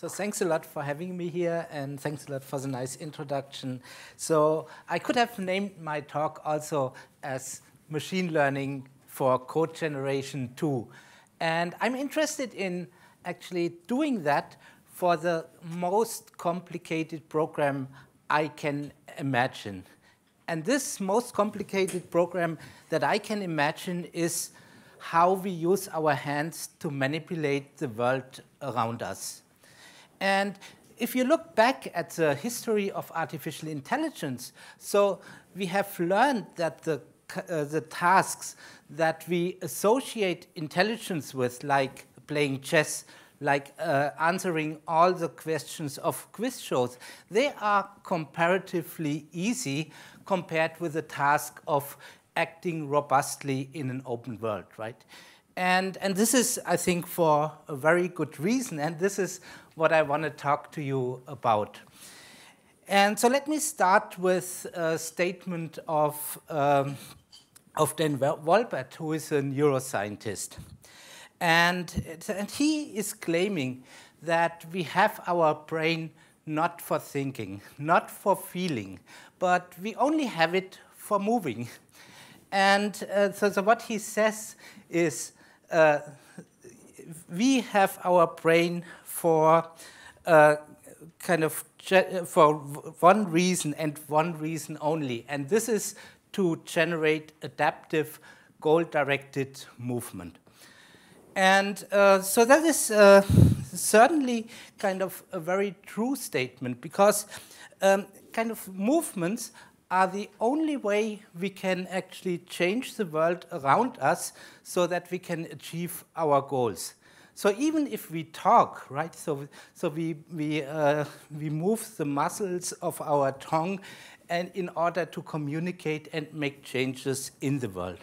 So thanks a lot for having me here, and thanks a lot for the nice introduction. So I could have named my talk also as Machine Learning for Code Generation 2. And I'm interested in actually doing that for the most complicated program I can imagine. And this most complicated program that I can imagine is how we use our hands to manipulate the world around us. And if you look back at the history of artificial intelligence, so we have learned that the tasks that we associate intelligence with, like playing chess, like answering all the questions of quiz shows, they are comparatively easy compared with the task of acting robustly in an open world, right? And this is, I think, for a very good reason, and this is what I want to talk to you about. And so let me start with a statement of Dan Wolpert, who is a neuroscientist. And he is claiming that we have our brain not for thinking, not for feeling, but we only have it for moving. And so what he says is we have our brain for for one reason and one reason only, and this is to generate adaptive, goal-directed movement. And so that is certainly kind of a very true statement, because kind of movements are the only way we can actually change the world around us so that we can achieve our goals. So even if we talk, right, so we move the muscles of our tongue and in order to communicate and make changes in the world.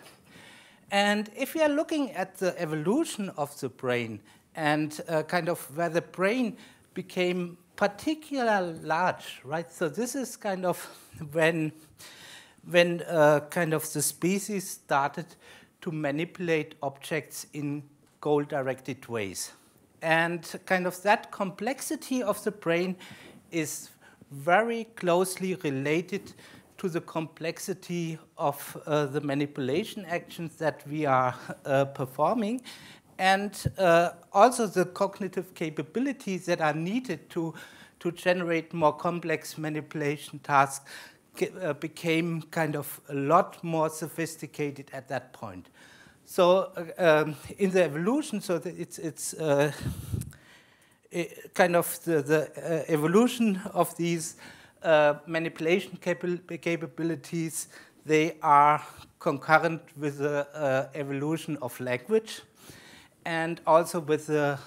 And if we are looking at the evolution of the brain and kind of where the brain became particularly large, right? So this is kind of when kind of the species started to manipulate objects in goal-directed ways. And kind of that complexity of the brain is very closely related to the complexity of the manipulation actions that we are performing, and also the cognitive capabilities that are needed to generate more complex manipulation tasks became kind of a lot more sophisticated at that point. So in the evolution, so the evolution of these manipulation capabilities, they are concurrent with the evolution of language, and also with the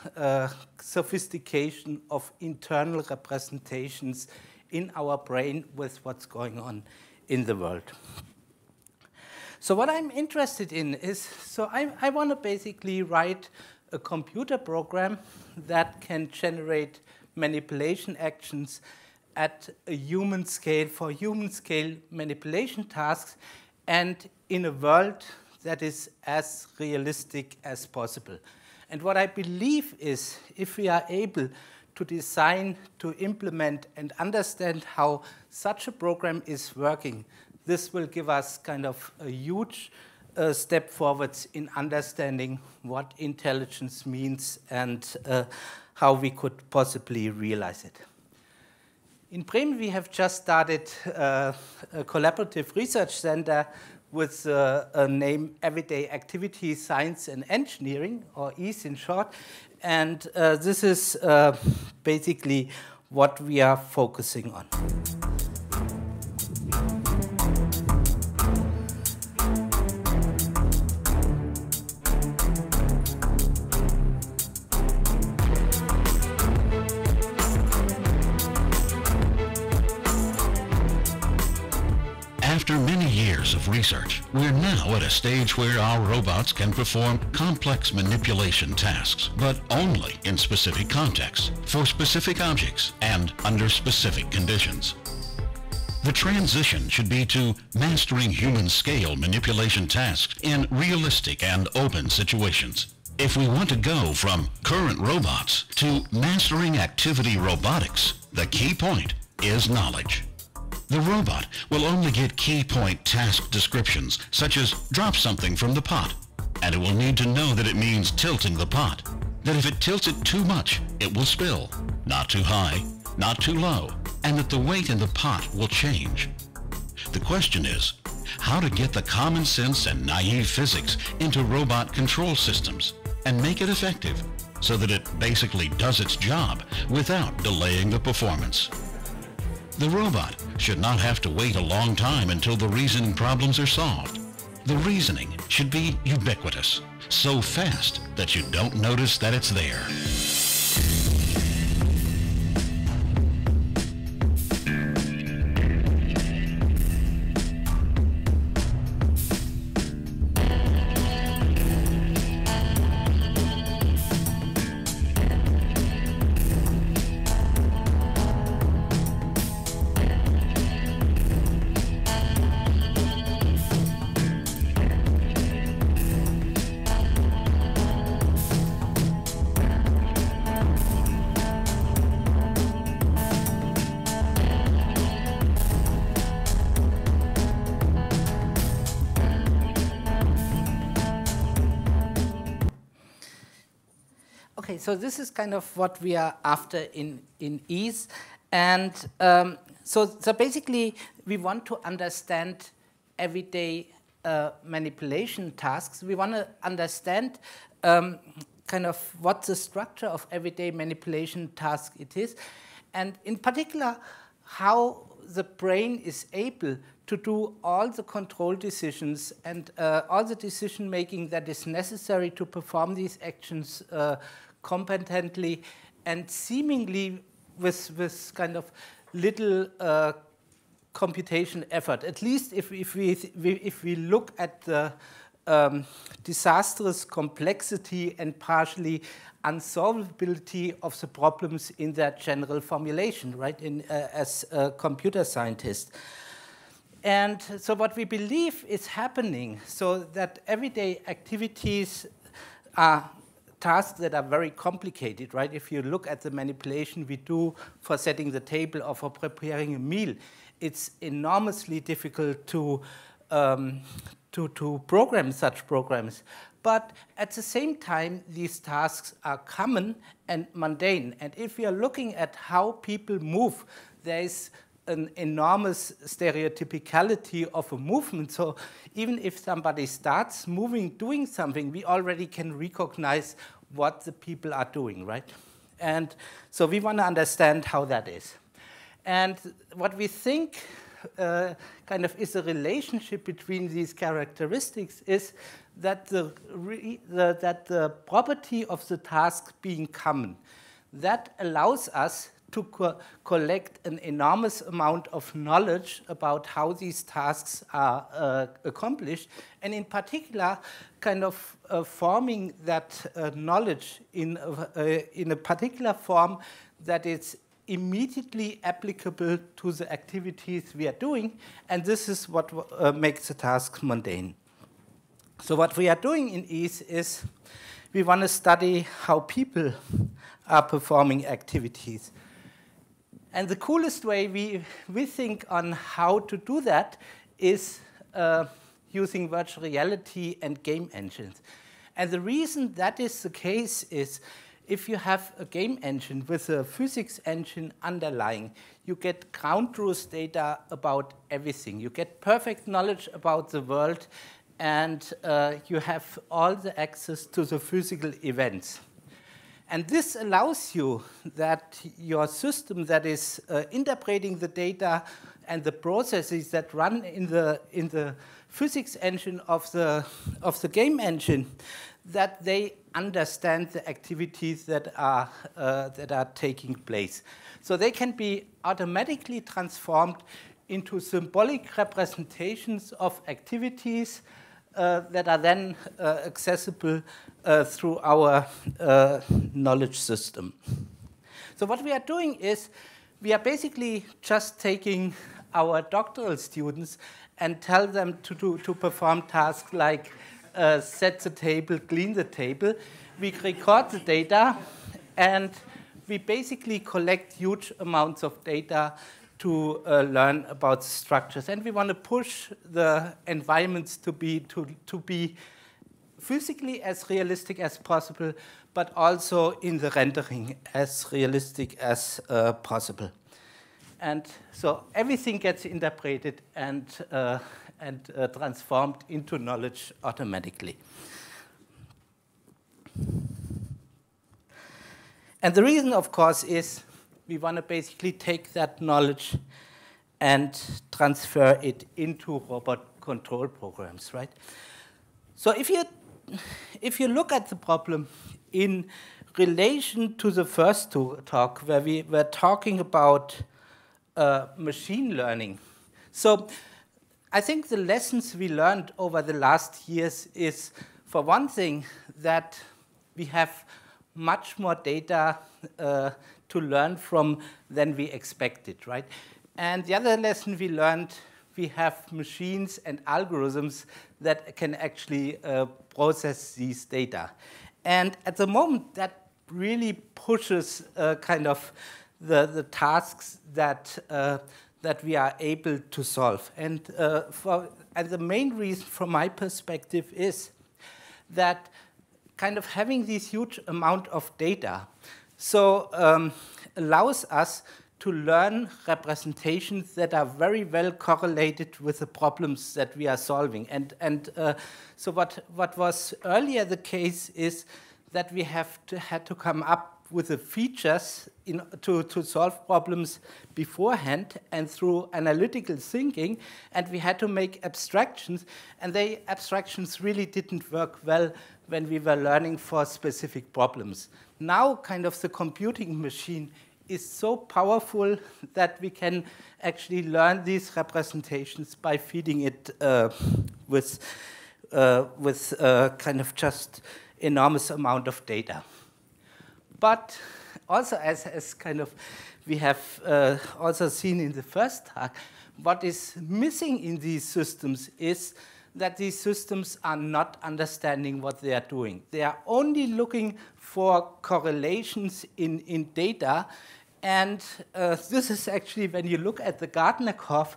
sophistication of internal representations in our brain with what's going on in the world. So what I'm interested in is, so I want to basically write a computer program that can generate manipulation actions at a human scale for human scale manipulation tasks, and in a world that is as realistic as possible. And what I believe is, if we are able to design, to implement, and understand how such a program is working, this will give us kind of a huge step forwards in understanding what intelligence means and how we could possibly realize it. In Bremen, we have just started a collaborative research center with a name Everyday Activity Science and Engineering, or EASE in short. And this is basically what we are focusing on. After many years of research, we're now at a stage where our robots can perform complex manipulation tasks, but only in specific contexts, for specific objects, and under specific conditions. The transition should be to mastering human-scale manipulation tasks in realistic and open situations. If we want to go from current robots to mastering activity robotics, the key point is knowledge. The robot will only get key point task descriptions, such as drop something from the pot, and it will need to know that it means tilting the pot, that if it tilts it too much, it will spill, not too high, not too low, and that the weight in the pot will change. The question is, how to get the common sense and naive physics into robot control systems and make it effective so that it basically does its job without delaying the performance. The robot should not have to wait a long time until the reasoning problems are solved. The reasoning should be ubiquitous, so fast that you don't notice that it's there. So this is kind of what we are after in Ease. And so basically, we want to understand everyday manipulation tasks. We want to understand kind of what the structure of everyday manipulation task it is. And in particular, how the brain is able to do all the control decisions and all the decision making that is necessary to perform these actions competently and seemingly with kind of little computation effort. At least if we look at the disastrous complexity and partially unsolvability of the problems in their general formulation, right? As a computer scientist. And so what we believe is happening, so that everyday activities are tasks that are very complicated, right? If you look at the manipulation we do for setting the table or for preparing a meal, it's enormously difficult to program such programs. But at the same time, these tasks are common and mundane. And if we are looking at how people move, there is an enormous stereotypicality of a movement. So even if somebody starts moving, doing something, we already can recognize what the people are doing, right? And so we want to understand how that is. And what we think kind of is a relationship between these characteristics is that the property of the task being common. That allows us to collect an enormous amount of knowledge about how these tasks are accomplished, and in particular, kind of forming that knowledge in a particular form that is immediately applicable to the activities we are doing, and this is what makes the task mundane. So what we are doing in Ease is we want to study how people are performing activities. And the coolest way we think on how to do that is using virtual reality and game engines. And the reason that is the case is if you have a game engine with a physics engine underlying, you get ground truth data about everything. You get perfect knowledge about the world, and you have all the access to the physical events. And this allows you that your system that is interpreting the data and the processes that run in the physics engine of the game engine, that they understand the activities that are taking place. So they can be automatically transformed into symbolic representations of activities that are then accessible through our knowledge system. So what we are doing is we are basically just taking our doctoral students and tell them to perform tasks like set the table, clean the table, we record the data, and we basically collect huge amounts of data to learn about structures. And we want to push the environments to be physically as realistic as possible, but also in the rendering as realistic as possible. And so everything gets interpreted and transformed into knowledge automatically. And the reason, of course, is we want to basically take that knowledge and transfer it into robot control programs, right? So if you look at the problem in relation to the first talk, where we were talking about machine learning, so I think the lessons we learned over the last years is, for one thing, that we have much more data to learn from than we expected, right? And the other lesson we learned, we have machines and algorithms that can actually process these data. And at the moment, that really pushes kind of the tasks that that we are able to solve. And the main reason from my perspective is that kind of having this huge amount of data so allows us to learn representations that are very well correlated with the problems that we are solving. And so what was earlier the case is that we had to come up with the features to solve problems beforehand and through analytical thinking, and we had to make abstractions, and the abstractions really didn't work well when we were learning for specific problems. Now kind of the computing machine is so powerful that we can actually learn these representations by feeding it with kind of just enormous amount of data. But also, as kind of we have also seen in the first talk, what is missing in these systems is that these systems are not understanding what they are doing. They are only looking for correlations in data. And this is actually when you look at the Gardner curve,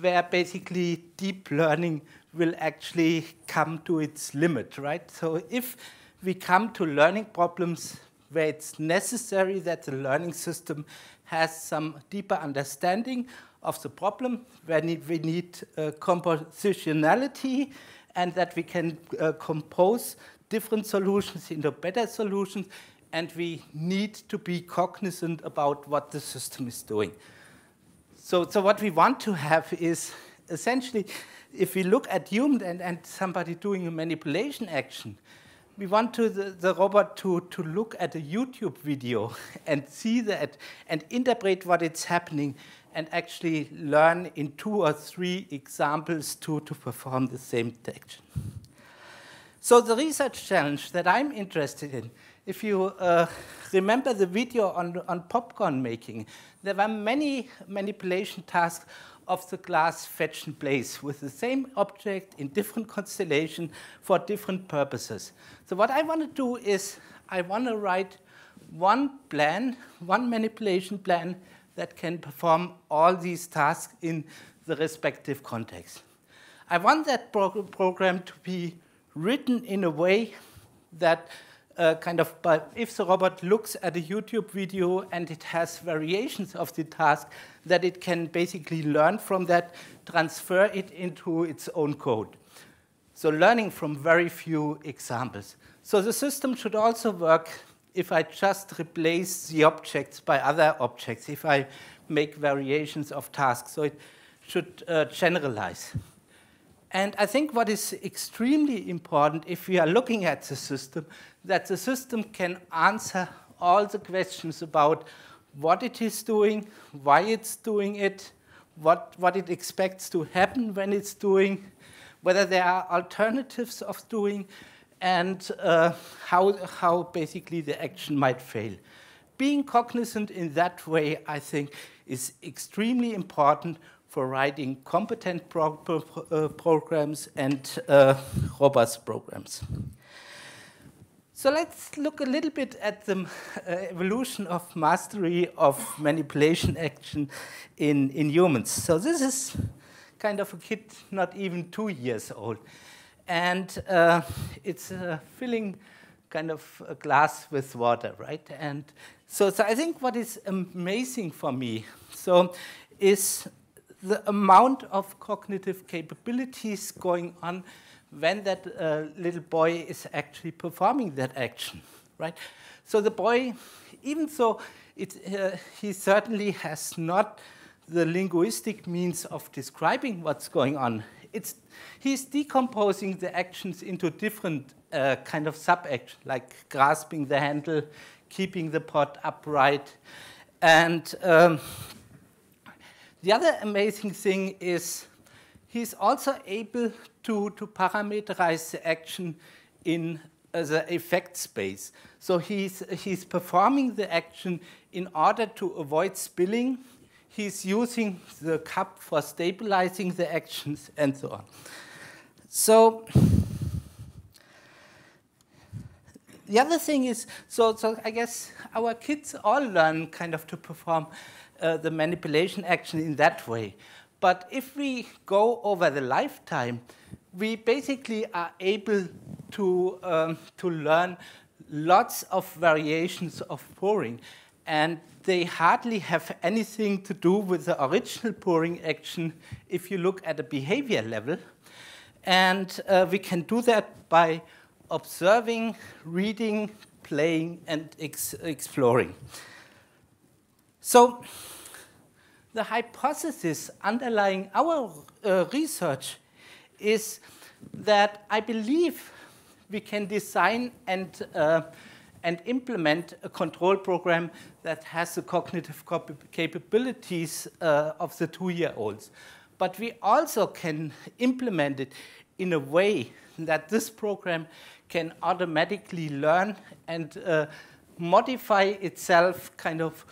where basically deep learning will actually come to its limit, right? So if we come to learning problems where it's necessary that the learning system has some deeper understanding of the problem, where we need compositionality, and that we can compose different solutions into better solutions, and we need to be cognizant about what the system is doing. So what we want to have is, essentially, if we look at human and somebody doing a manipulation action, we want the robot to look at a YouTube video and see that and interpret what it's happening and actually learn in 2 or 3 examples to perform the same action. So the research challenge that I'm interested in, if you remember the video on popcorn making, there were many manipulation tasks of the class fetch and place with the same object in different constellation for different purposes. So what I want to do is I want to write one plan, one manipulation plan that can perform all these tasks in the respective context. I want that program to be written in a way that but if the robot looks at a YouTube video and it has variations of the task, that it can basically learn from that, transfer it into its own code. So learning from very few examples. So the system should also work if I just replace the objects by other objects, if I make variations of tasks. So it should generalize. And I think what is extremely important, if we are looking at the system, that the system can answer all the questions about what it is doing, why it's doing it, what it expects to happen when it's doing, whether there are alternatives of doing, and how basically the action might fail. Being cognizant in that way, I think, is extremely important for writing competent programs and robust programs. So let's look a little bit at the evolution of mastery of manipulation action in humans. So this is kind of a kid not even 2 years old. And it's filling kind of a glass with water, right? And so I think what is amazing for me is the amount of cognitive capabilities going on when that little boy is actually performing that action, right? So the boy, even though he certainly has not the linguistic means of describing what's going on, he's decomposing the actions into different kind of sub-actions, like grasping the handle, keeping the pot upright. And the other amazing thing is he's also able to parameterize the action in the effect space. So he's performing the action in order to avoid spilling. He's using the cup for stabilizing the actions and so on. So the other thing is, so I guess our kids all learn kind of to perform the manipulation action in that way. But if we go over the lifetime, we basically are able to learn lots of variations of pouring. And they hardly have anything to do with the original pouring action if you look at a behavior level. And we can do that by observing, reading, playing, and exploring. So the hypothesis underlying our research is that I believe we can design and implement a control program that has the cognitive capabilities of the 2-year-olds. But we also can implement it in a way that this program can automatically learn and modify itself, kind of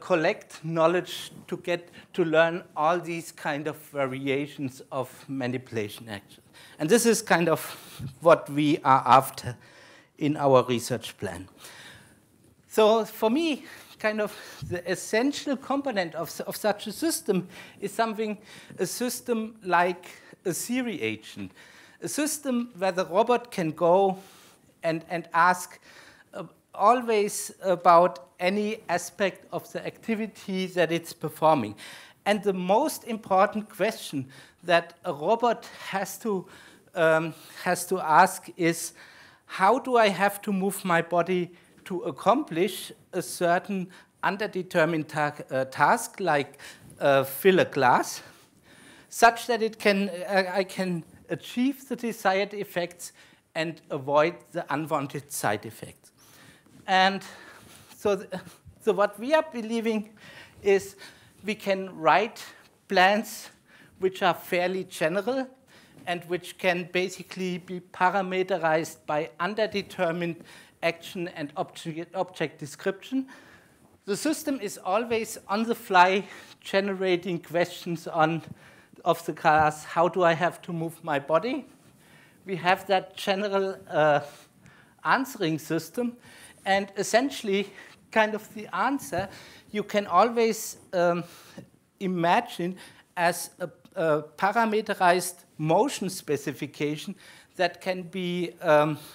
collect knowledge to learn all these kind of variations of manipulation action. And this is kind of what we are after in our research plan. So for me, kind of the essential component of such a system is a system like a Siri agent, a system where the robot can go and ask always about any aspect of the activity that it's performing. And the most important question that a robot has to ask is, how do I have to move my body to accomplish a certain underdetermined task, like fill a glass, such that I can achieve the desired effects and avoid the unwanted side effects. And so what we are believing is we can write plans which are fairly general and which can basically be parameterized by underdetermined action and object description. The system is always on the fly generating questions of the class, how do I have to move my body? We have that general answering system. And essentially, kind of the answer you can always imagine as a parameterized motion specification that can be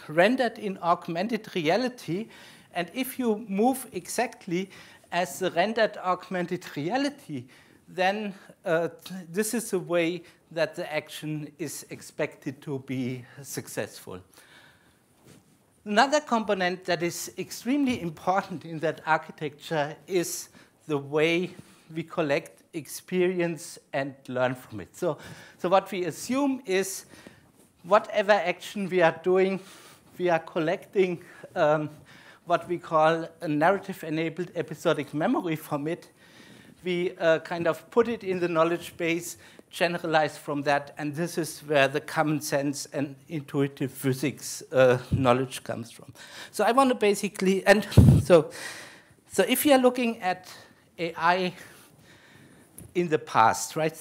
rendered in augmented reality. And if you move exactly as the rendered augmented reality, then this is the way that the action is expected to be successful. Another component that is extremely important in that architecture is the way we collect experience and learn from it. So what we assume is whatever action we are doing, we are collecting what we call a narrative-enabled episodic memory from it. We kind of put it in the knowledge base, generalize from that, and this is where the common sense and intuitive physics knowledge comes from. So I want to basically, and so if you're looking at AI in the past, right?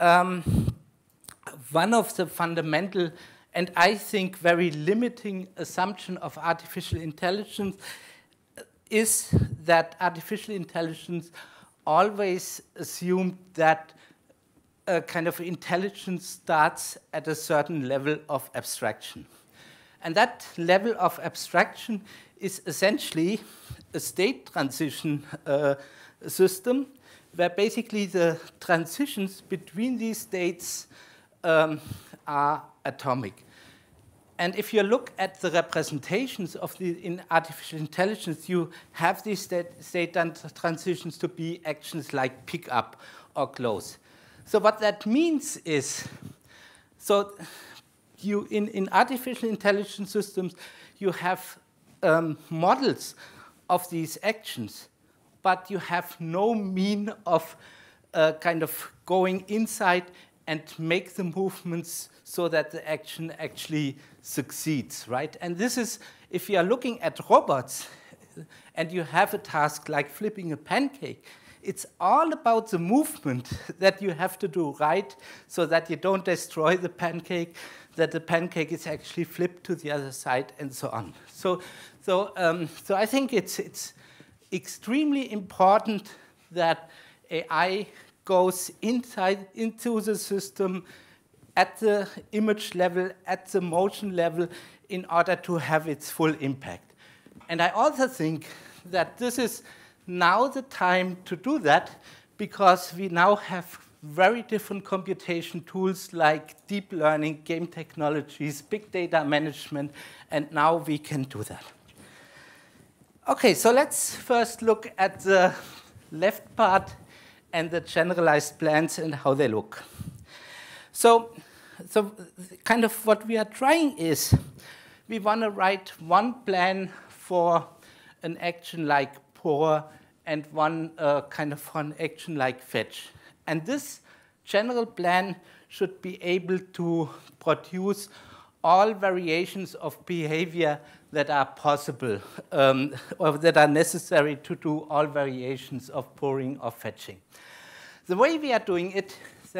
One of the fundamental and I think very limiting assumption of artificial intelligence is that artificial intelligence always assumed that a kind of intelligence starts at a certain level of abstraction. And that level of abstraction is essentially a state transition system, where basically the transitions between these states are atomic. And if you look at the representations of in artificial intelligence, you have these state transitions to be actions like pick up or close. So what that means is, so in artificial intelligence systems, you have models of these actions, but you have no mean of kind of going inside and make the movements so that the action actually succeeds, right? And this is, if you are looking at robots and you have a task like flipping a pancake, it's all about the movement that you have to do, right? So that you don't destroy the pancake, that the pancake is actually flipped to the other side, and so on. So I think it's extremely important that AI goes inside into the system at the image level, at the motion level, in order to have its full impact. And I also think that this is now the time to do that, because we now have very different computation tools like deep learning, game technologies, big data management, and now we can do that. Okay, so let's first look at the left part and the generalized plans and how they look. So kind of what we are trying is, we want to write one plan for an action like pour and one kind of for an action like fetch. And this general plan should be able to produce all variations of behavior that are possible or that are necessary to do all variations of pouring or fetching. The way we are doing it is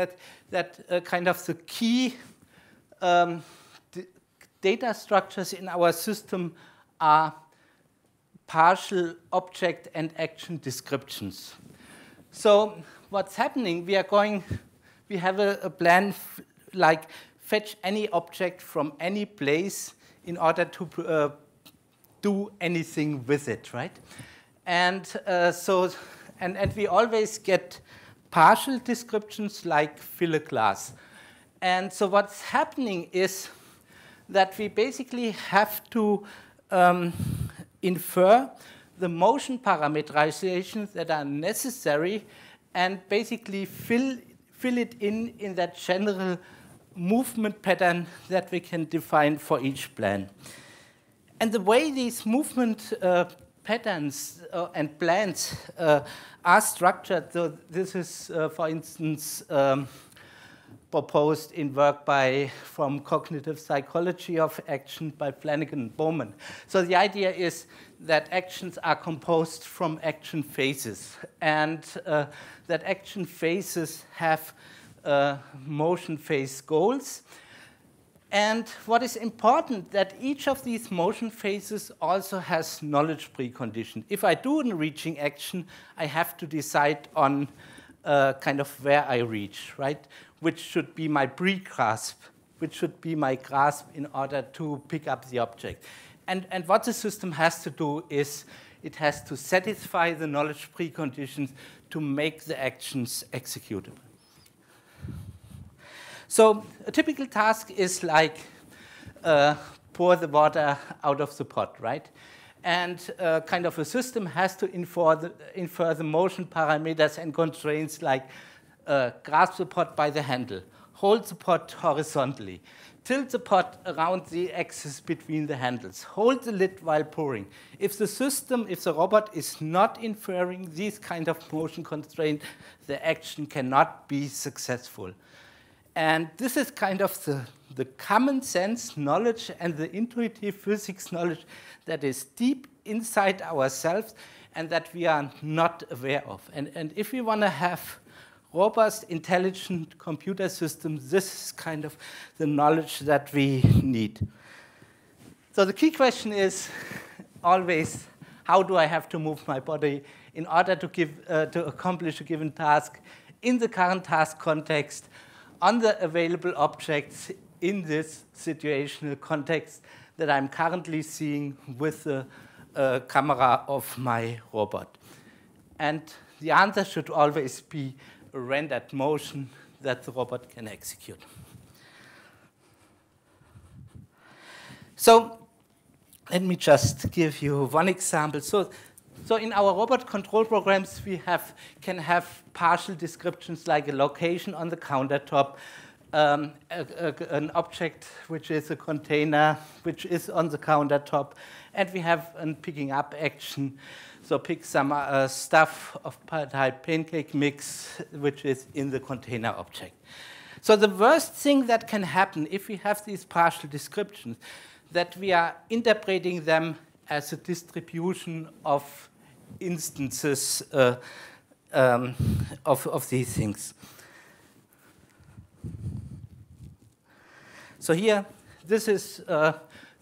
that kind of the key data structures in our system are partial object and action descriptions. So what's happening, we have a plan like fetch any object from any place in order to do anything with it, right? And we always get partial descriptions like fill a glass. And so what's happening is that we basically have to infer the motion parameterizations that are necessary and basically fill it in that general movement pattern that we can define for each plan. And the way these movement patterns and plans are structured, so this is, for instance, proposed in work from Cognitive Psychology of Action by Flanagan and Bowman. So the idea is that actions are composed from action phases, and that action phases have motion phase goals. And what is important, that each of these motion phases also has knowledge precondition. If I do a reaching action, I have to decide on kind of where I reach, right? Which should be my pre-grasp, which should be my grasp in order to pick up the object. And what the system has to do is it has to satisfy the knowledge preconditions to make the actions executable. So a typical task is like pour the water out of the pot, right? And kind of a system has to infer the motion parameters and constraints like grasp the pot by the handle, hold the pot horizontally, tilt the pot around the axis between the handles, hold the lid while pouring. If the robot is not inferring these kind of motion constraints, the action cannot be successful. And this is kind of the common sense knowledge and the intuitive physics knowledge that is deep inside ourselves and that we are not aware of. And if we want to have robust, intelligent computer system, this is kind of the knowledge that we need. So the key question is always, how do I have to move my body in order to accomplish a given task in the current task context, on the available objects in this situational context that I'm currently seeing with the camera of my robot. And the answer should always be a rendered motion that the robot can execute. So let me just give you one example. So in our robot control programs, we can have partial descriptions like a location on the countertop, an object which is a container which is on the countertop, and we have a picking up action. So pick some stuff of type pancake mix which is in the container object. So the worst thing that can happen if we have these partial descriptions, that we are interpreting them as a distribution of instances of these things. So here, this is the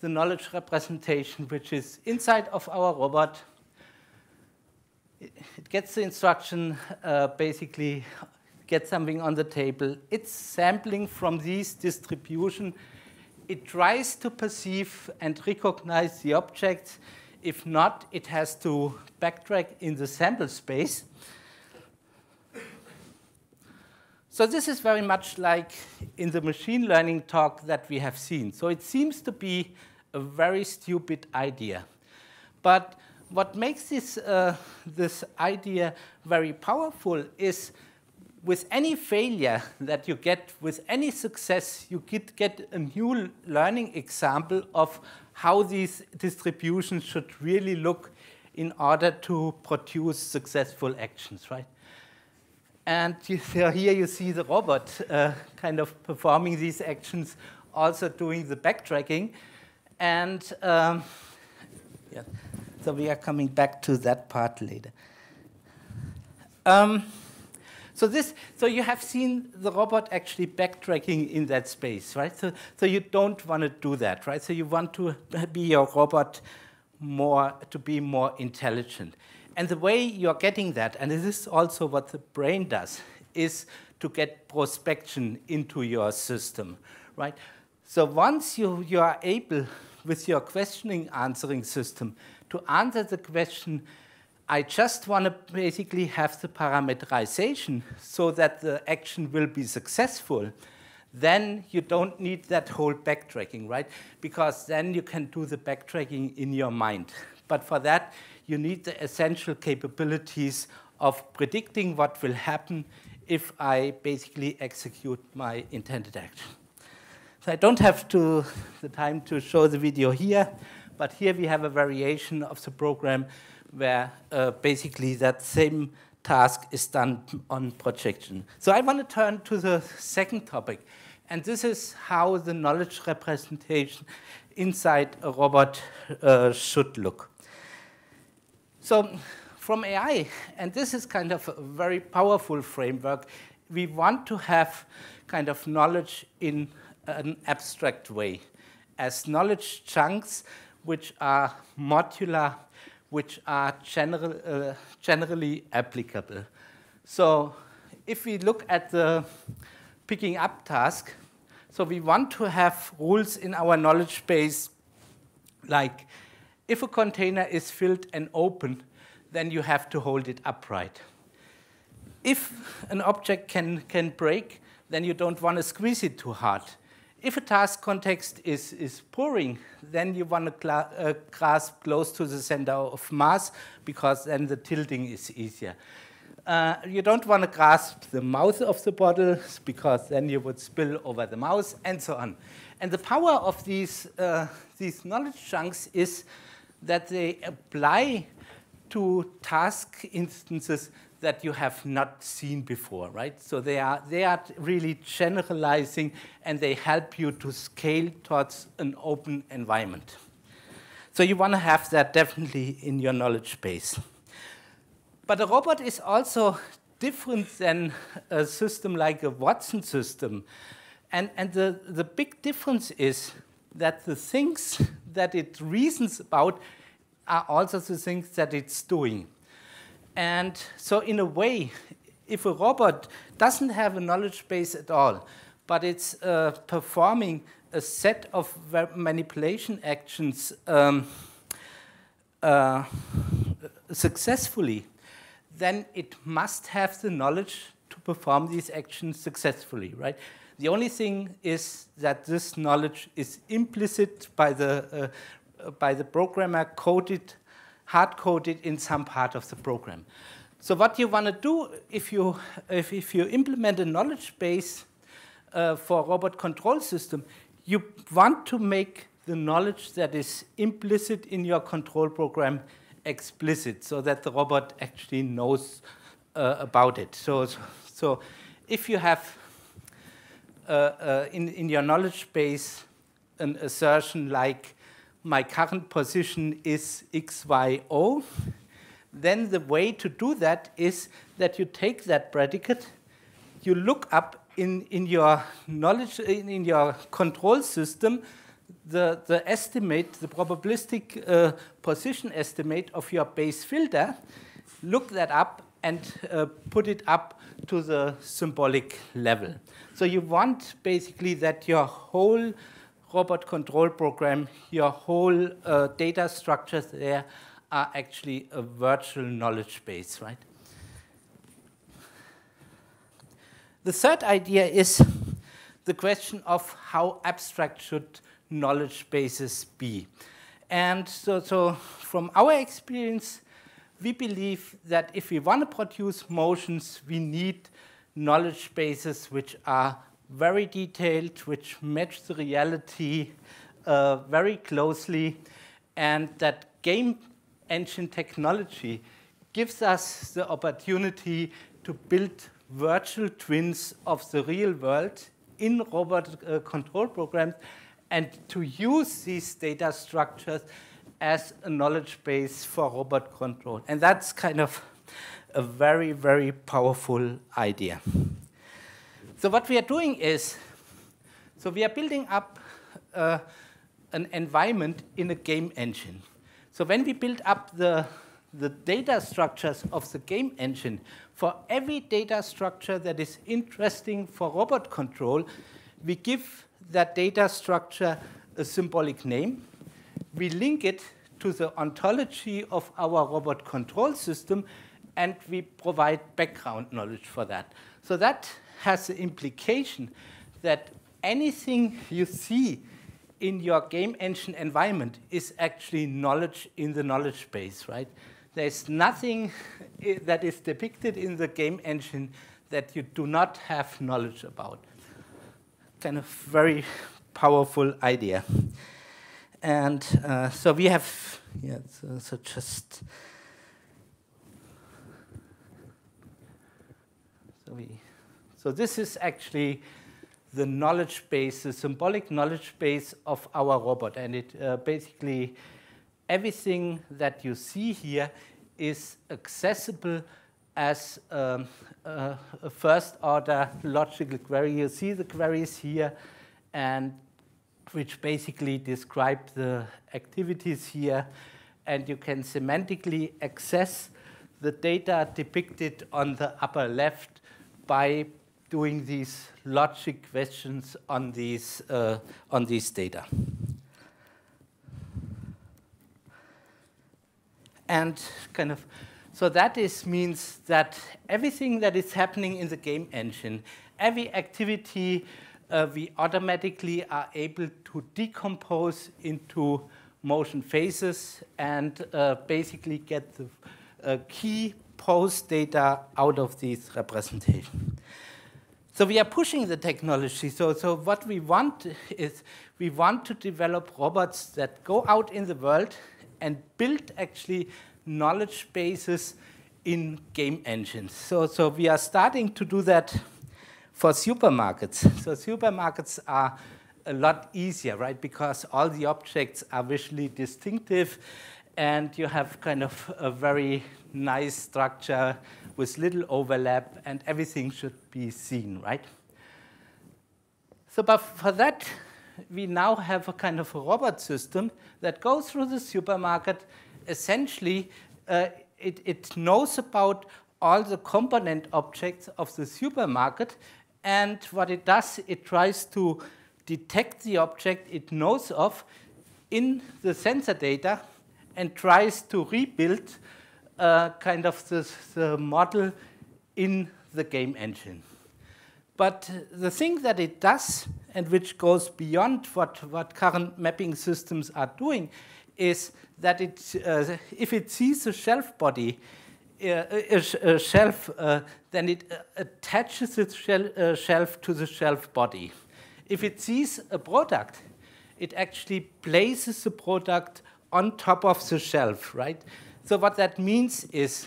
knowledge representation which is inside of our robot. It gets the instruction, basically get something on the table. It's sampling from these distribution. It tries to perceive and recognize the objects. If not, it has to backtrack in the sample space. So this is very much like in the machine learning talk that we have seen. So it seems to be a very stupid idea. But what makes this, this idea very powerful is with any failure that you get, with any success, you get a new learning example of how these distributions should really look in order to produce successful actions, right? And so here you see the robot kind of performing these actions, also doing the backtracking. And yeah, so we are coming back to that part later. So you have seen the robot actually backtracking in that space, right? So you don't want to do that, right? So you want to be your robot to be more intelligent. And the way you're getting that, and this is also what the brain does, is to get prospection into your system, right? So once you are able, with your questioning answering system, to answer the question, I just want to basically have the parameterization so that the action will be successful, then you don't need that whole backtracking, right? Because then you can do the backtracking in your mind. But for that, you need the essential capabilities of predicting what will happen if I basically execute my intended action. So I don't have the time to show the video here, but here we have a variation of the program where basically that same task is done on projection. So I want to turn to the second topic, and this is how the knowledge representation inside a robot should look. So from AI, and this is kind of a very powerful framework, we want to have kind of knowledge in an abstract way, as knowledge chunks which are modular, which are generally applicable. So if we look at the picking up task, so we want to have rules in our knowledge base like, if a container is filled and open, then you have to hold it upright. If an object can break, then you don't want to squeeze it too hard. If a task context is pouring, then you want to grasp close to the center of mass, because then the tilting is easier. You don't want to grasp the mouth of the bottle, because then you would spill over the mouth, and so on. And the power of these knowledge chunks is that they apply to task instances that you have not seen before, right? So they are really generalizing, and they help you to scale towards an open environment. So you want to have that definitely in your knowledge base. But a robot is also different than a system like a Watson system. And the big difference is that the things that it reasons about are also the things that it's doing. And so in a way, if a robot doesn't have a knowledge base at all, but it's performing a set of manipulation actions successfully, then it must have the knowledge to perform these actions successfully, right? The only thing is that this knowledge is implicit by the programmer, coded, hard-coded in some part of the program. So what you want to do if you implement a knowledge base for a robot control system, you want to make the knowledge that is implicit in your control program explicit, so that the robot actually knows about it. So if you have in your knowledge base an assertion like my current position is X, Y, O, then the way to do that is that you take that predicate, you look up in your knowledge, in your control system, the estimate, the probabilistic position estimate of your Bayes filter, look that up and put it up to the symbolic level. So you want basically that your whole robot control program, your whole data structures there are actually a virtual knowledge base, right? The third idea is the question of how abstract should knowledge bases be. And so from our experience, we believe that if we want to produce motions, we need knowledge bases which are very detailed, which match the reality very closely, and that game engine technology gives us the opportunity to build virtual twins of the real world in robot control programs and to use these data structures as a knowledge base for robot control. And that's kind of a very, very powerful idea. So what we are doing is, so we are building up an environment in a game engine. So when we build up the data structures of the game engine, for every data structure that is interesting for robot control, we give that data structure a symbolic name. We link it to the ontology of our robot control system, and we provide background knowledge for that. So that has the implication that anything you see in your game engine environment is actually knowledge in the knowledge base, right? There's nothing that is depicted in the game engine that you do not have knowledge about. Kind of very powerful idea. And so we have, yeah, so just, so this is actually the knowledge base, the symbolic knowledge base of our robot. And it basically, everything that you see here is accessible as a first-order logical query. You see the queries here, and which basically describe the activities here. And you can semantically access the data depicted on the upper left by doing these logic questions on these data. And kind of, so that means that everything that is happening in the game engine, every activity, we automatically are able to decompose into motion phases and basically get the key pose data out of these representations. So we are pushing the technology. So what we want is we want to develop robots that go out in the world and build actually knowledge bases in game engines. So we are starting to do that for supermarkets. So supermarkets are a lot easier, right? Because all the objects are visually distinctive, and you have kind of a very nice structure with little overlap, and everything should be seen, right? So but for that, we now have a kind of a robot system that goes through the supermarket. Essentially, it knows about all the component objects of the supermarket, and what it does, it tries to detect the object it knows of in the sensor data and tries to rebuild kind of the model in the game engine. But the thing that it does, and which goes beyond what current mapping systems are doing, is that it, if it sees a shelf body, then it attaches its shelf to the shelf body. If it sees a product, it actually places the product on top of the shelf, right? So what that means is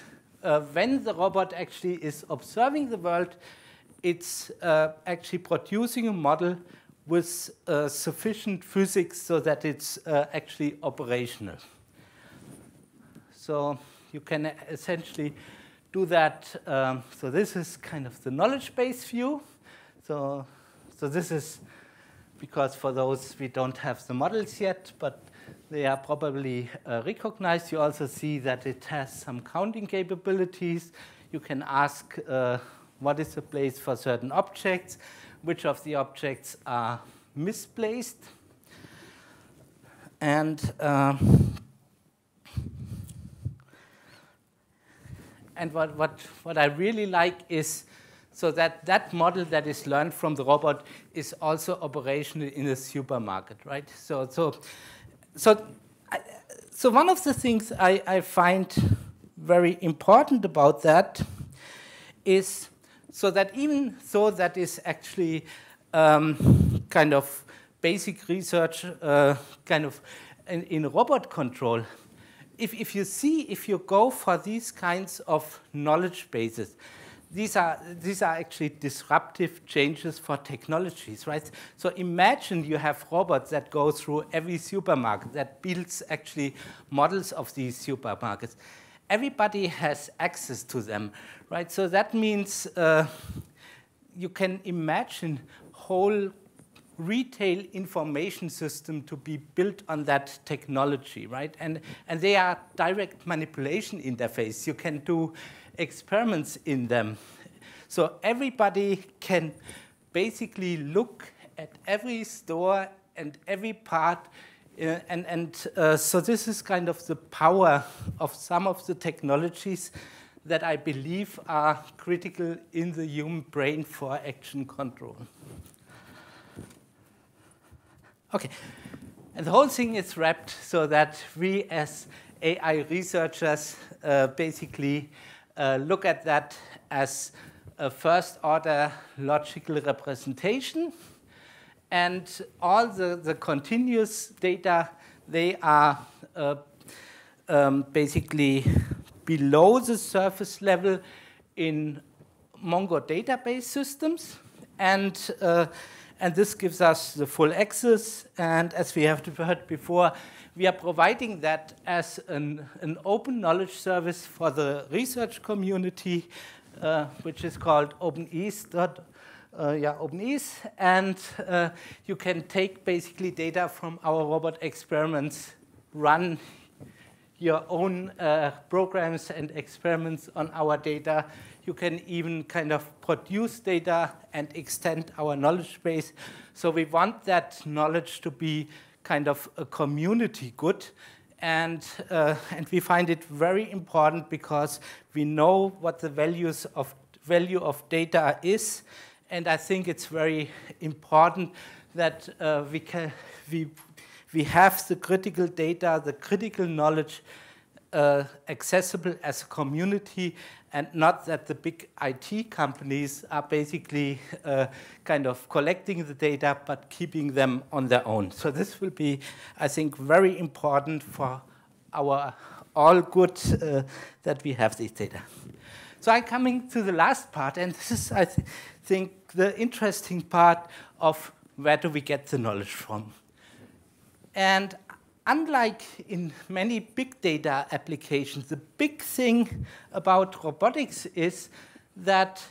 when the robot actually is observing the world, it's actually producing a model with sufficient physics so that it's actually operational. So you can essentially do that. So this is kind of the knowledge base view. So this is because for those we don't have the models yet, but they are probably recognized. You also see that it has some counting capabilities. You can ask what is the place for certain objects, which of the objects are misplaced. And what I really like is so that model that is learned from the robot is also operational in the supermarket, right? So one of the things I find very important about that is so that even though that is actually kind of basic research, kind of in robot control, if you go for these kinds of knowledge bases, these are actually disruptive changes for technologies, right? So imagine you have robots that go through every supermarket, that builds actually models of these supermarkets. Everybody has access to them, right? So that means you can imagine whole retail information system to be built on that technology, right? And they are direct manipulation interface. You can do experiments in them. So everybody can basically look at every store and every part, so this is kind of the power of some of the technologies that I believe are critical in the human brain for action control. Okay, and the whole thing is wrapped so that we as AI researchers basically look at that as a first-order logical representation. And all the continuous data, they are basically below the surface level in Mongo database systems. And this gives us the full access. And as we have heard before, we are providing that as an open knowledge service for the research community, which is called OpenEase. OpenEase, and you can take basically data from our robot experiments, run your own programs and experiments on our data. You can even kind of produce data and extend our knowledge base. So we want that knowledge to be kind of a community good, and we find it very important because we know what the value of data is. And I think it's very important that we have the critical data, the critical knowledge accessible as a community, and not that the big IT companies are basically kind of collecting the data but keeping them on their own. So this will be, I think, very important for our all good that we have this data. So I'm coming to the last part, and this is, I think, the interesting part of where do we get the knowledge from. And unlike in many big data applications, the big thing about robotics is that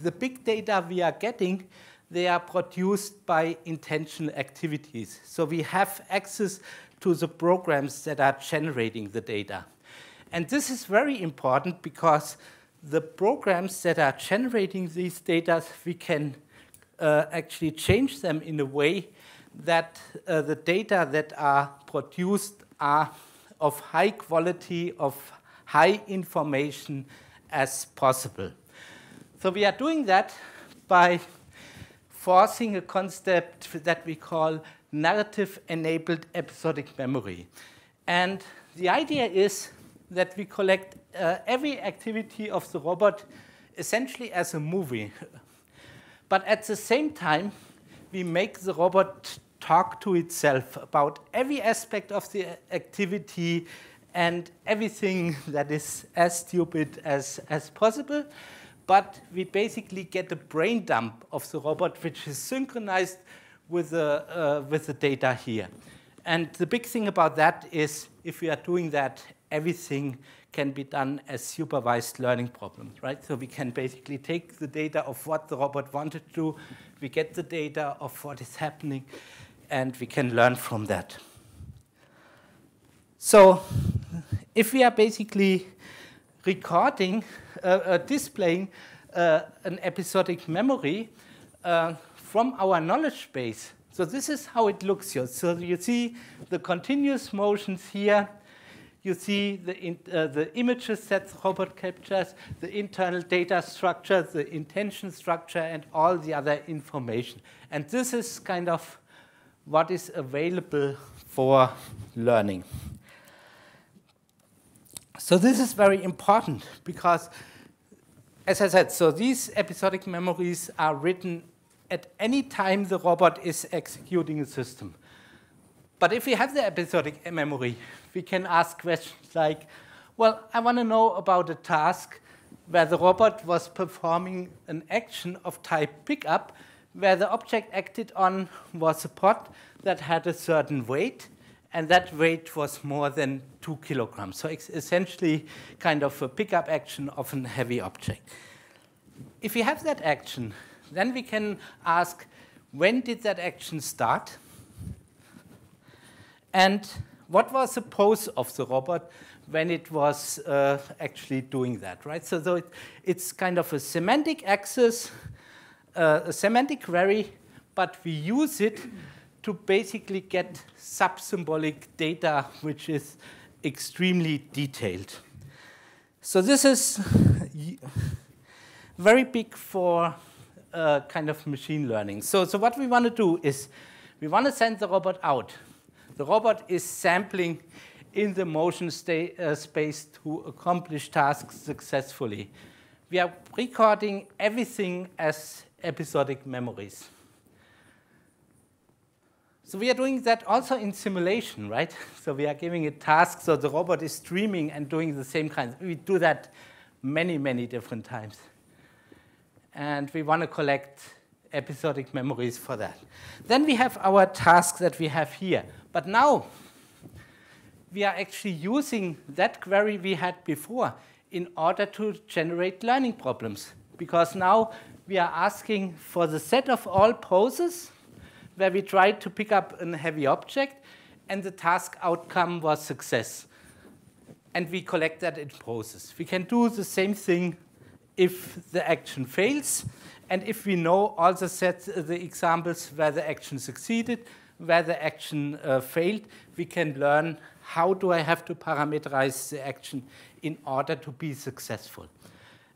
the big data we are getting, they are produced by intentional activities. So we have access to the programs that are generating the data. And this is very important because the programs that are generating these data, we can actually change them in a way that the data that are produced are of high quality, of high information as possible. So we are doing that by forcing a concept that we call narrative-enabled episodic memory. And the idea is that we collect every activity of the robot essentially as a movie. But at the same time, we make the robot talk to itself about every aspect of the activity and everything that is as stupid as possible. But we basically get a brain dump of the robot, which is synchronized with the data here. And the big thing about that is if we are doing that, everything can be done as supervised learning problems, right? So we can basically take the data of what the robot wanted to, we get the data of what is happening, and we can learn from that. So if we are basically recording, displaying an episodic memory from our knowledge base, so this is how it looks here. So you see the continuous motions here. You see the images that the robot captures, the internal data structure, the intention structure, and all the other information. And this is kind of what is available for learning. So this is very important because, as I said, so these episodic memories are written at any time the robot is executing a system. But if we have the episodic memory, we can ask questions like, well, I want to know about a task where the robot was performing an action of type pickup, where the object acted on was a pot that had a certain weight, and that weight was more than 2 kilograms. So it's essentially kind of a pickup action of a heavy object. If we have that action, then we can ask, when did that action start? And what was the pose of the robot when it was actually doing that, right? So it's kind of a semantic access, a semantic query, but we use it to basically get sub-symbolic data, which is extremely detailed. So this is very big for kind of machine learning. So what we want to do is we want to send the robot out. The robot is sampling in the motion space to accomplish tasks successfully. We are recording everything as episodic memories. So we are doing that also in simulation, right? So we are giving it tasks, so the robot is streaming and doing the same kind. We do that many, many different times. And we want to collect episodic memories for that. Then we have our tasks that we have here. But now we are actually using that query we had before in order to generate learning problems, because now we are asking for the set of all poses where we tried to pick up a heavy object and the task outcome was success. And we collect that in poses. We can do the same thing if the action fails, and if we know all the examples where the action succeeded, where the action failed, we can learn how do I have to parameterize the action in order to be successful.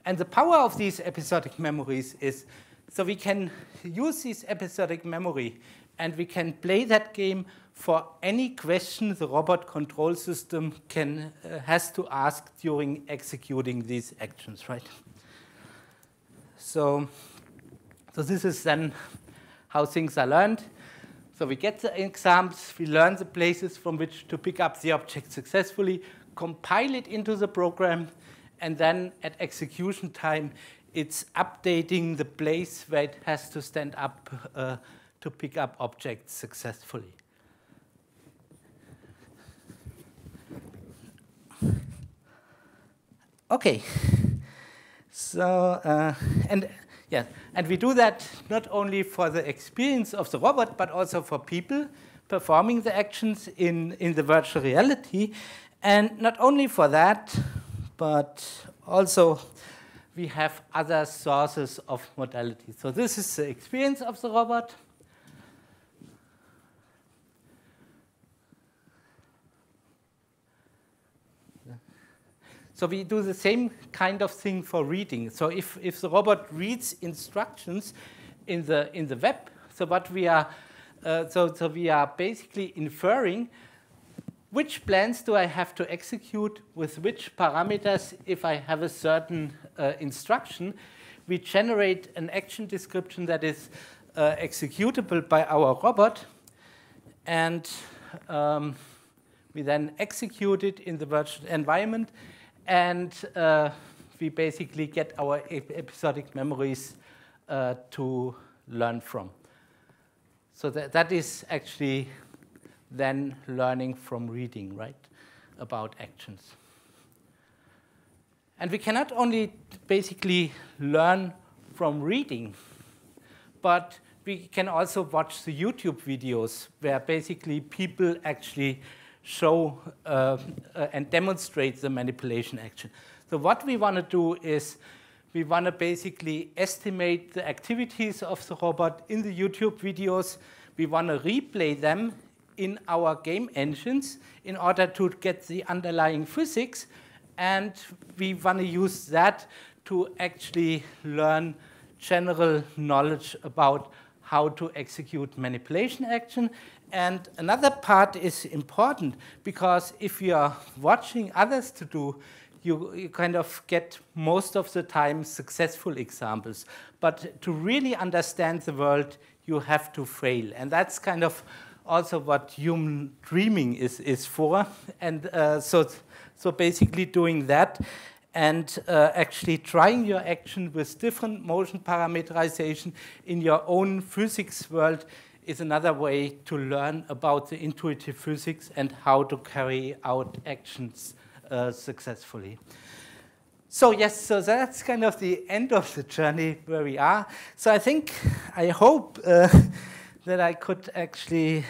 And the power of these episodic memories is, so we can use this episodic memory and we can play that game for any question the robot control system can, has to ask during executing these actions, right? So this is then how things are learned. So we get the examples, we learn the places from which to pick up the object successfully, compile it into the program, and then at execution time, it's updating the place where it has to stand up to pick up objects successfully. Okay. So, and we do that not only for the experience of the robot, but also for people performing the actions in the virtual reality. And not only for that, but also we have other sources of modality. So this is the experience of the robot. So we do the same kind of thing for reading. So if the robot reads instructions in the web, so what we are we are basically inferring which plans do I have to execute with which parameters if I have a certain instruction. We generate an action description that is executable by our robot, and we then execute it in the virtual environment. And we basically get our episodic memories to learn from. So that is actually then learning from reading, right, about actions. And we cannot only basically learn from reading, but we can also watch the YouTube videos where basically people actually show and demonstrate the manipulation action. So what we want to do is we want to basically estimate the activities of the robot in the YouTube videos. We want to replay them in our game engines in order to get the underlying physics. And we want to use that to actually learn general knowledge about how to execute manipulation action. And another part is important, because if you are watching others to do, you kind of get most of the time successful examples. But to really understand the world, you have to fail. And that's kind of also what human dreaming is for. And so basically doing that and actually trying your action with different motion parameterization in your own physics world is another way to learn about the intuitive physics and how to carry out actions successfully. So yes, so that's kind of the end of the journey where we are. So I hope that I could actually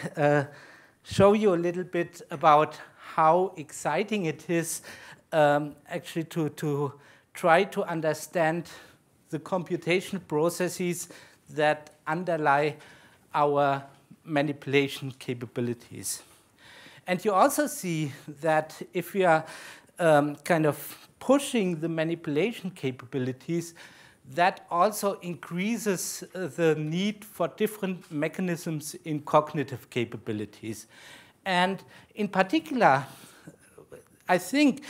show you a little bit about how exciting it is actually to try to understand the computation processes that underlie our manipulation capabilities. And you also see that if we are kind of pushing the manipulation capabilities, that also increases the need for different mechanisms in cognitive capabilities. And in particular, I think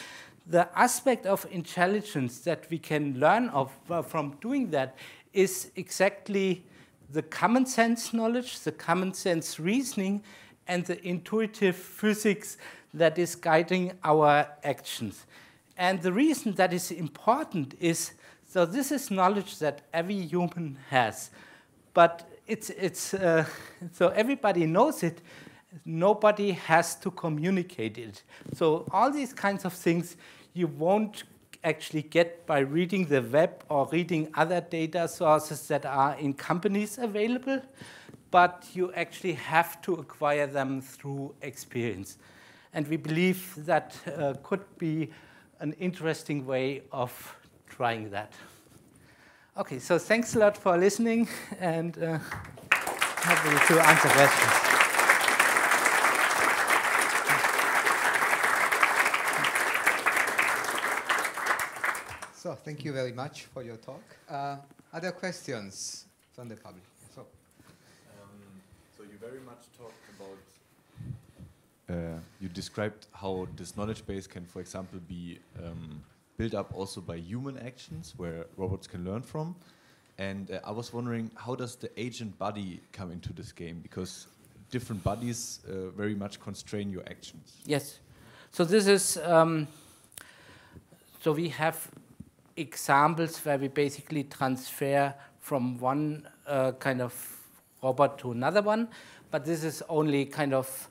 the aspect of intelligence that we can learn from doing that is exactly the common sense knowledge, the common sense reasoning, and the intuitive physics that is guiding our actions. And the reason that is important is, so this is knowledge that every human has, but so everybody knows it. Nobody has to communicate it. So all these kinds of things you won't actually get by reading the web or reading other data sources that are in companies available, but you actually have to acquire them through experience. And we believe that could be an interesting way of trying that. Okay, so thanks a lot for listening, and happy to answer questions. So thank you very much for your talk. Other questions from the public? So, so you very much talked about, you described how this knowledge base can, for example, be built up also by human actions where robots can learn from. And I was wondering, how does the agent body come into this game? Because different bodies very much constrain your actions. Yes. So this is, so we have examples where we basically transfer from one kind of robot to another one, but this is only kind of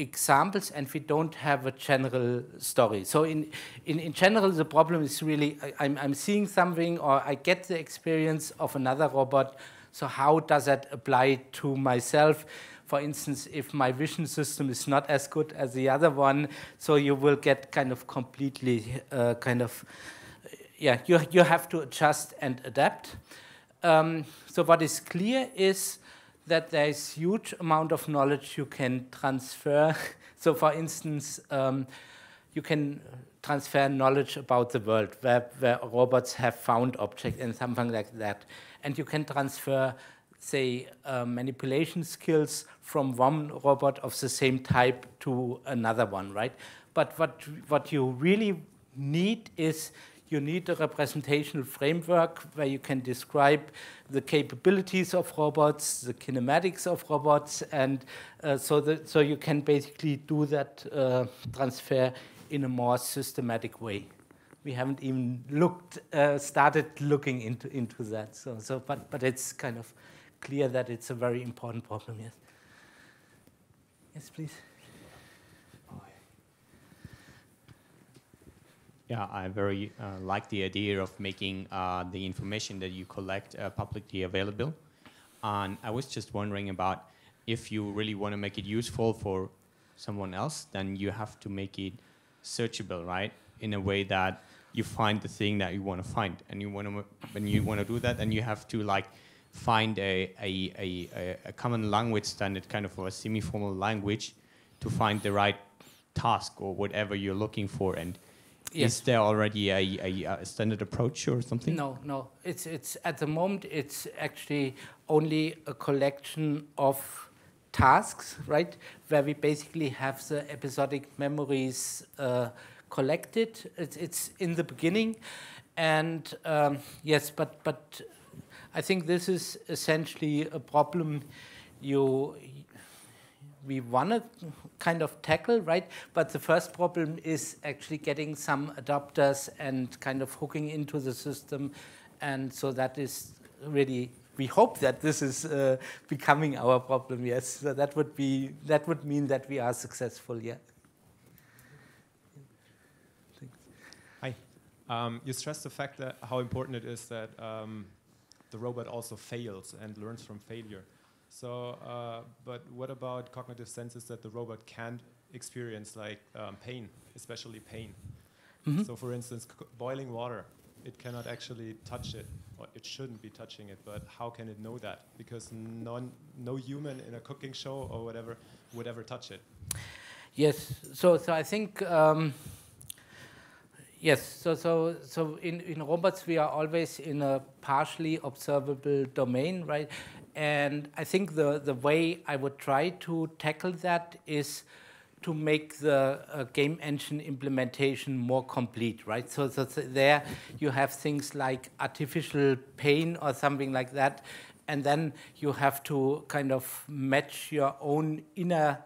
examples and we don't have a general story. So in general, the problem is really I'm seeing something or I get the experience of another robot. So how does that apply to myself? For instance, if my vision system is not as good as the other one, so you will get kind of completely you have to adjust and adapt. So what is clear is that there is huge amount of knowledge you can transfer. So for instance, you can transfer knowledge about the world where robots have found objects and something like that. And you can transfer, say, manipulation skills from one robot of the same type to another one, right? But what you really need is you need a representational framework where you can describe the capabilities of robots, the kinematics of robots, and so you can basically do that transfer in a more systematic way. We haven't even started looking into that. But it's kind of clear that it's a very important problem. Yes. Yes, please. Yeah, I very like the idea of making the information that you collect publicly available. And I was just wondering about if you really want to make it useful for someone else, then you have to make it searchable, right? In a way that you find the thing that you want to find, and when you want to do that, then you have to like find a common language standard, kind of a semi-formal language, to find the right task or whatever you're looking for. And yes. Is there already a standard approach or something? No. It's at the moment it's actually only a collection of tasks, right? Where we basically have the episodic memories. Collected. It's in the beginning, and yes, but I think this is essentially a problem we want to kind of tackle, right? But the first problem is actually getting some adapters and kind of hooking into the system, and so that is really. We hope that this is becoming our problem. Yes, so that would mean that we are successful. Yeah. You stressed the fact that how important it is that the robot also fails and learns from failure. So, but what about cognitive senses that the robot can't experience, like pain, especially pain? Mm-hmm. So, for instance, boiling water, it cannot actually touch it, or it shouldn't be touching it, but how can it know that? Because no human in a cooking show or whatever would ever touch it. Yes, so I think... Yes, so in robots we are always in a partially observable domain, right? And I think the way I would try to tackle that is to make the game engine implementation more complete, right? So there you have things like artificial pain or something like that, and then you have to kind of match your own inner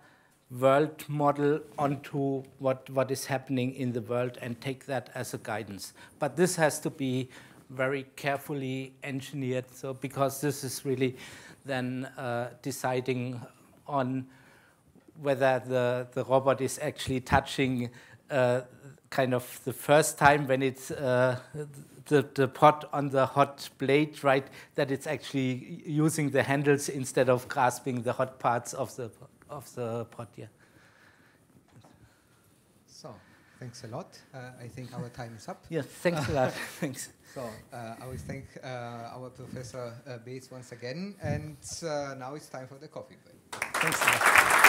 world model onto what is happening in the world and take that as a guidance. But this has to be very carefully engineered, so because this is really then deciding on whether the robot is actually touching kind of the first time when it's the pot on the hot plate, right? That it's actually using the handles instead of grasping the hot parts of the pot. Yeah. So, thanks a lot. I think our time is up. Yes, thanks a lot. Thanks. So, I will thank our Professor Bates once again, and now it's time for the coffee break. Thanks a lot.